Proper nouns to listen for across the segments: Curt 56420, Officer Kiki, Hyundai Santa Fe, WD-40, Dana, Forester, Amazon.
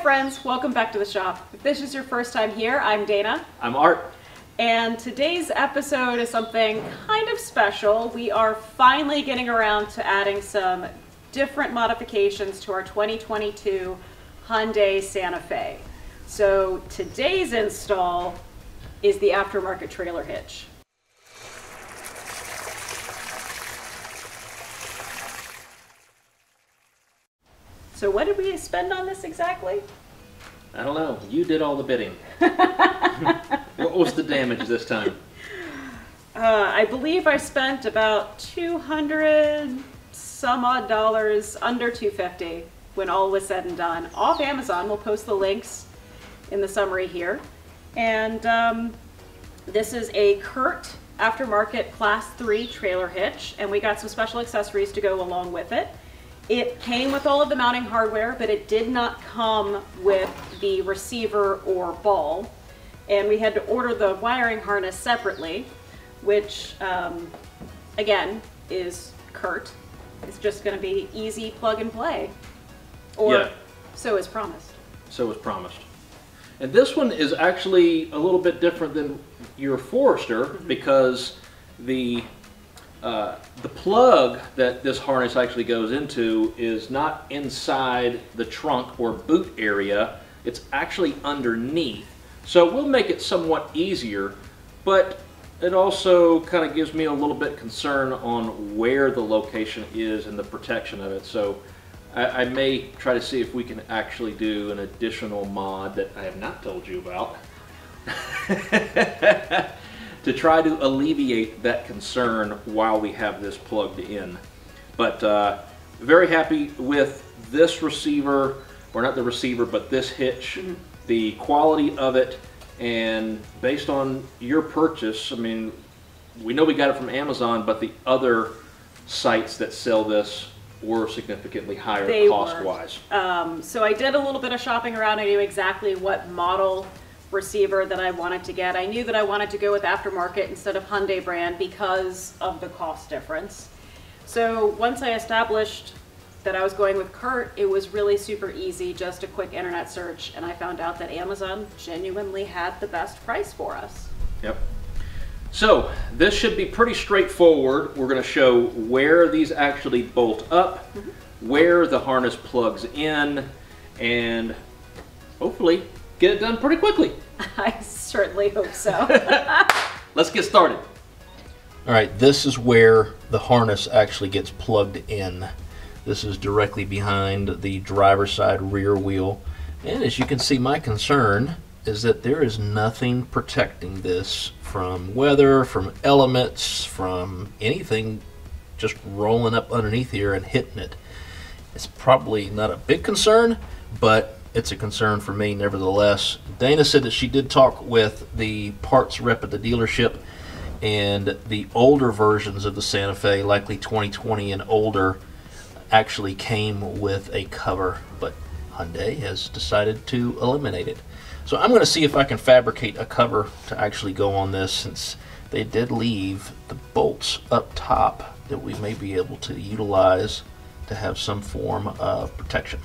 friends, welcome back to the shop. If this is your first time here, I'm Dana. I'm Art. And today's episode is something kind of special. We are finally getting around to adding some different modifications to our 2022 Hyundai Santa Fe. So today's install is the aftermarket trailer hitch. So what did we spend on this exactly? I don't know. You did all the bidding. What was the damage this time? I believe I spent about $200 some odd, under $250 when all was said and done, off Amazon. We'll post the links in the summary here. And this is a Curt aftermarket class 3 trailer hitch, and we got some special accessories to go along with it. It came with all of the mounting hardware, but it did not come with the receiver or ball. And we had to order the wiring harness separately, which again is Curt. It's just going to be easy plug and play, or yeah. So is promised. So is promised. And this one is actually a little bit different than your Forester, because the plug that this harness actually goes into is not inside the trunk or boot area. It's actually underneath. So we'll make it somewhat easier, but it also kind of gives me a little bit concern on where the location is and the protection of it. So I may try to see if we can actually do an additional mod that I have not told you about to try to alleviate that concern while we have this plugged in. But very happy with this receiver, or not the receiver, but this hitch, the quality of it. And based on your purchase, I mean, we know we got it from Amazon, but the other sites that sell this were significantly higher cost-wise. So I did a little bit of shopping around. I knew exactly what model receiver that I wanted to get. I knew that I wanted to go with aftermarket instead of Hyundai brand because of the cost difference. So once I established that I was going with Curt, it was really super easy, just a quick internet search, and I found out that Amazon genuinely had the best price for us. Yep. So this should be pretty straightforward. We're going to show where these actually bolt up, where the harness plugs in, and hopefully get it done pretty quickly. I certainly hope so. Let's get started. All right, this is where the harness actually gets plugged in. This is directly behind the driver's side rear wheel. And as you can see, my concern is that there is nothing protecting this from weather, from elements, from anything just rolling up underneath here and hitting it. It's probably not a big concern, but it's a concern for me nevertheless. Dana said that she did talk with the parts rep at the dealership, and the older versions of the Santa Fe, likely 2020 and older, actually came with a cover, but Hyundai has decided to eliminate it. So I'm going to see if I can fabricate a cover to actually go on this, since they did leave the bolts up top that we may be able to utilize to have some form of protection.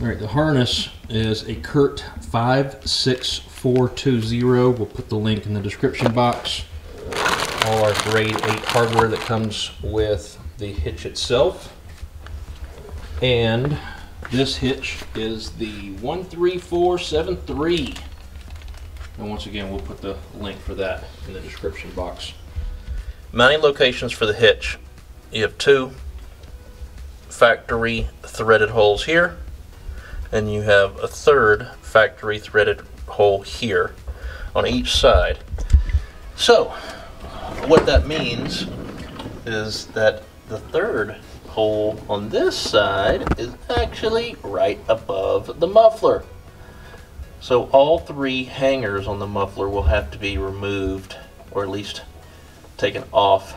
All right, the harness is a Curt 56420. We'll put the link in the description box. All our grade 8 hardware that comes with the hitch itself. And this hitch is the 13473. And once again, we'll put the link for that in the description box. Mounting locations for the hitch. You have 2 factory threaded holes here, and you have a 3rd factory threaded hole here on each side. So what that means is that the 3rd hole on this side is actually right above the muffler. So all 3 hangers on the muffler will have to be removed, or at least taken off,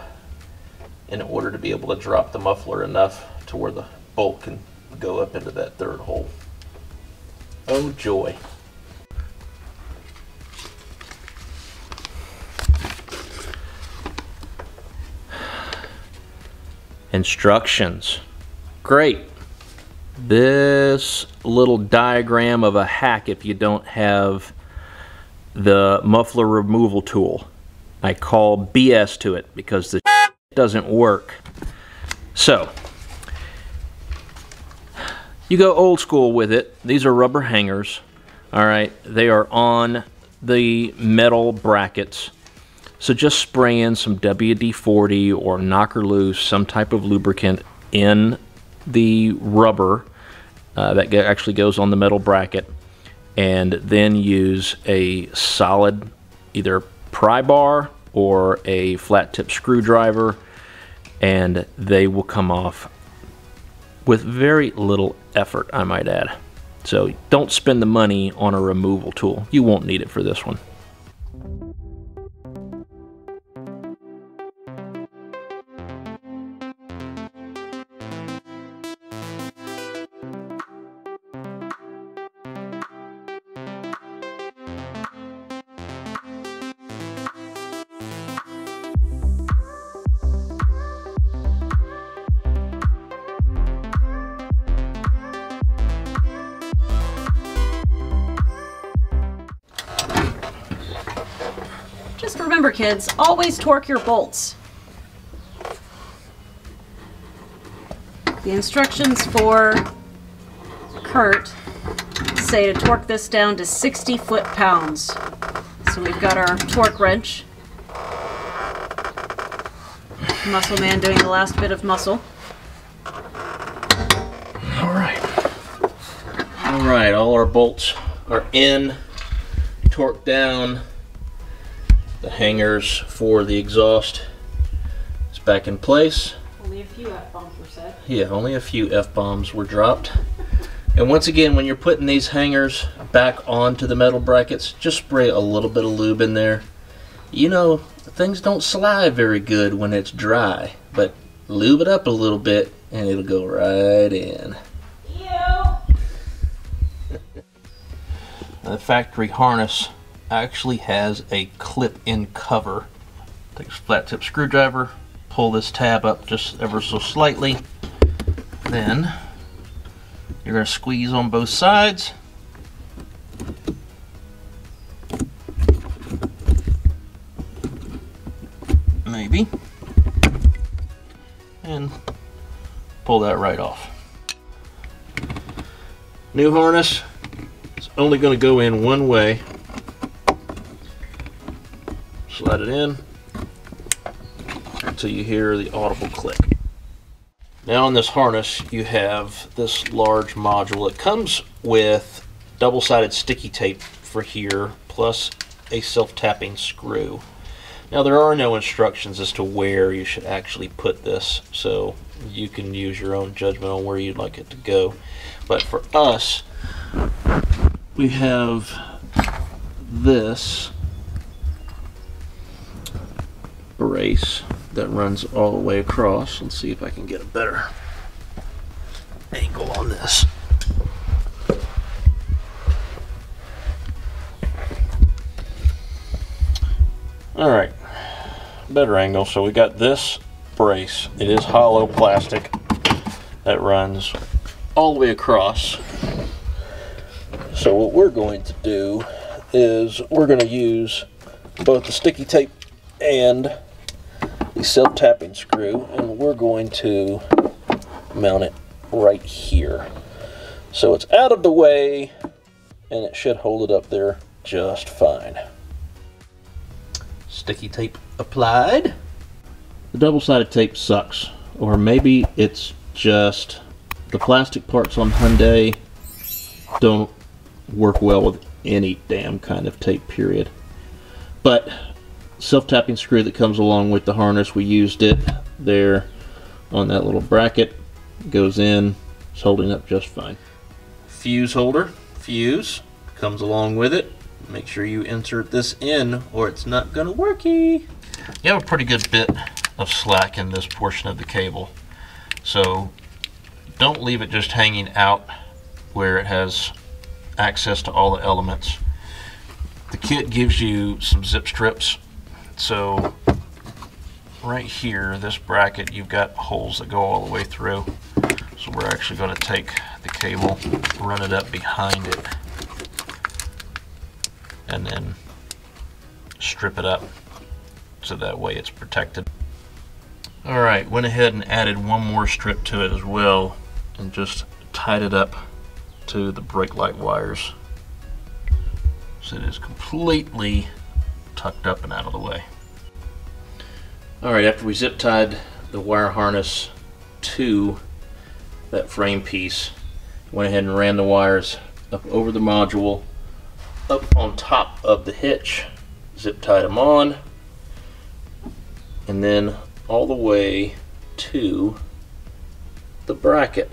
in order to be able to drop the muffler enough to where the bolt can go up into that 3rd hole. Oh joy. Instructions. Great. this little diagram of a hack if you don't have the muffler removal tool. I call BS to it because the doesn't work. So you go old school with it. These are rubber hangers. All right, they are on the metal brackets. So just spray in some WD-40 or knocker loose, some type of lubricant in the rubber that actually goes on the metal bracket, and then use a solid either pry bar or a flat tip screwdriver, and they will come off with very little effort, I might add. So don't spend the money on a removal tool. You won't need it for this one. Just remember, kids, always torque your bolts. The instructions for Curt say to torque this down to 60 foot-pounds. So we've got our torque wrench. Muscle man doing the last bit of muscle. All right, all our bolts are in, torqued down. The hangers for the exhaust is back in place. Only a few F-bombs were set. Yeah, only a few F-bombs were dropped. And once again, when you're putting these hangers back onto the metal brackets, just spray a little bit of lube in there. You know, things don't slide very good when it's dry, but lube it up a little bit and it'll go right in. Ew! The factory harness actually has a clip-in cover. Take a flat tip screwdriver, pull this tab up just ever so slightly, then you're going to squeeze on both sides, maybe, and pull that right off. New harness, it's only going to go in one way. Slide it in until you hear the audible click. Now on this harness you have this large module. It comes with double-sided sticky tape for here, plus a self-tapping screw. Now there are no instructions as to where you should actually put this, so you can use your own judgment on where you'd like it to go. But for us, we have this brace that runs all the way across. Let's see if I can get a better angle on this. All right, better angle. So we got this brace. It is hollow plastic that runs all the way across. So what we're going to do is we're going to use both the sticky tape and the self-tapping screw, and we're going to mount it right here. So it's out of the way and it should hold it up there just fine. Sticky tape applied. The double-sided tape sucks, or maybe it's just the plastic parts on Hyundai don't work well with any damn kind of tape, period. But self-tapping screw that comes along with the harness, we used it there on that little bracket. It goes in, it's holding up just fine. Fuse holder, fuse, comes along with it. Make sure you insert this in or it's not gonna worky. You have a pretty good bit of slack in this portion of the cable, so don't leave it just hanging out where it has access to all the elements. The kit gives you some zip strips. So right here, this bracket, you've got holes that go all the way through. So we're actually going to take the cable, run it up behind it, and then strip it up so that way it's protected. Alright, went ahead and added one more strip to it as well and just tied it up to the brake light wires so it is completely tucked up and out of the way. Alright, after we zip tied the wire harness to that frame piece, went ahead and ran the wires up over the module, up on top of the hitch, zip tied them on, and then all the way to the bracket.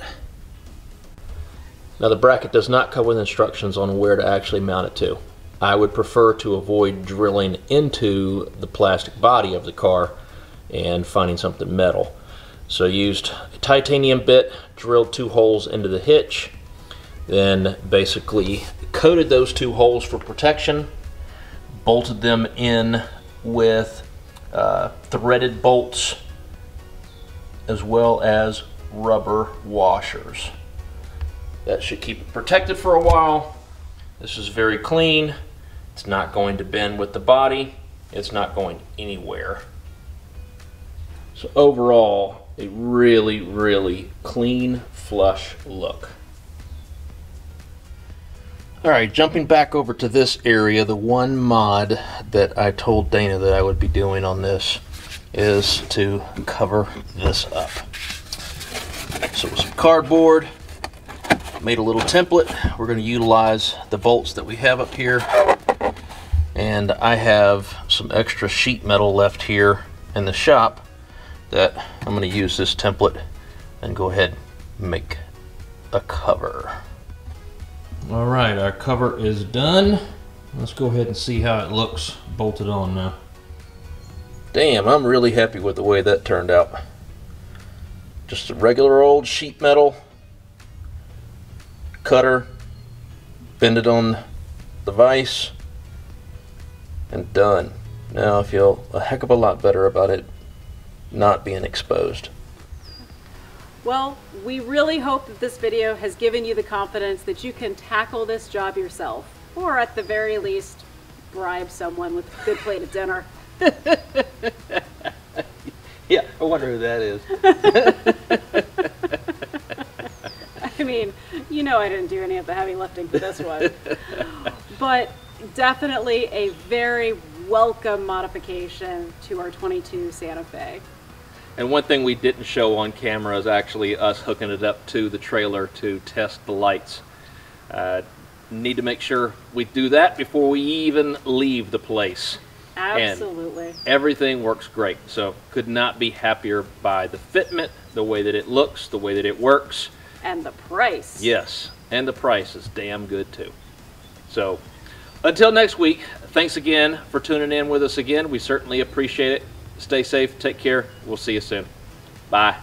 Now the bracket does not come with instructions on where to actually mount it to. I would prefer to avoid drilling into the plastic body of the car and finding something metal. So I used a titanium bit, drilled two holes into the hitch, then basically coated those two holes for protection, bolted them in with threaded bolts as well as rubber washers. That should keep it protected for a while. This is very clean. It's not going to bend with the body. It's not going anywhere. So overall, a really, really clean, flush look. Alright, jumping back over to this area, the one mod that I told Dana that I would be doing on this is to cover this up. So with some cardboard, made a little template. We're going to utilize the bolts that we have up here. And I have some extra sheet metal left here in the shop that I'm going to use this template and go ahead and make a cover. All right, our cover is done. Let's go ahead and see how it looks bolted on now. Damn, I'm really happy with the way that turned out. Just a regular old sheet metal cutter, bend it on the vise, and done. Now I feel a heck of a lot better about it not being exposed. Well, we really hope that this video has given you the confidence that you can tackle this job yourself, or at the very least, bribe someone with a good plate of dinner. Yeah, I wonder who that is. I mean, you know I didn't do any of the heavy lifting for this one. But definitely a very welcome modification to our 22 Santa Fe. And one thing we didn't show on camera is actually us hooking it up to the trailer to test the lights. Need to make sure we do that before we even leave the place. Absolutely. And everything works great. So could not be happier by the fitment, the way that it looks, the way that it works. And the price. Yes, and the price is damn good too. So until next week, thanks again for tuning in with us again. We certainly appreciate it. Stay safe, take care, we'll see you soon. Bye.